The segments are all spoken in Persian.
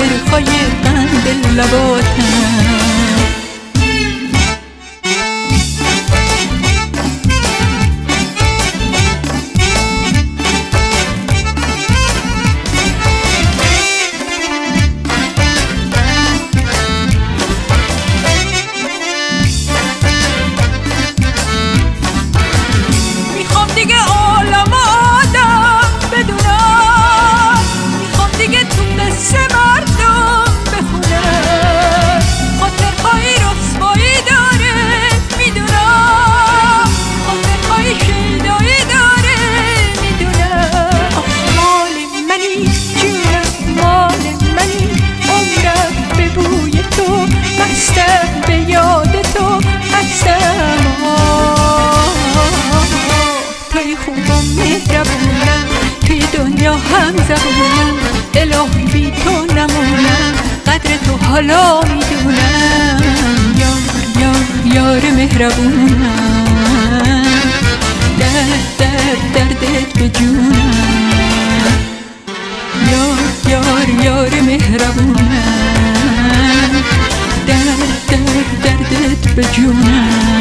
دلهای قند لباتم. هم زبونم الهی بی تو نمونم، قدر تو حالا میدونم. یار یار یار مهربونم، دردت به جونم. یار یار یار مهربونم، دردت به جونم.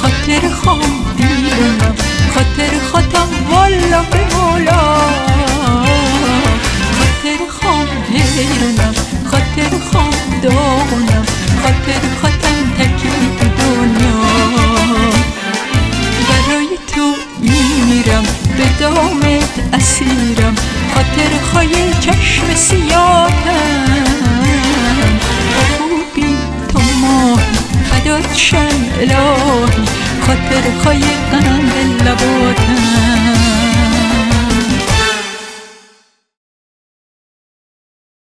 خاطر خام دیدم، خاطر خطا والا به مولا. خاطر خام حیرونم، خاطر خام داغونم، خاطر خطم تکی تو دنیا. برای تو میمیرم، به دامت اسیرم، خاطر خای چشم سیاهم. خوبی تو ماهی فدات شم الهی، خاطر خای قند لباتم.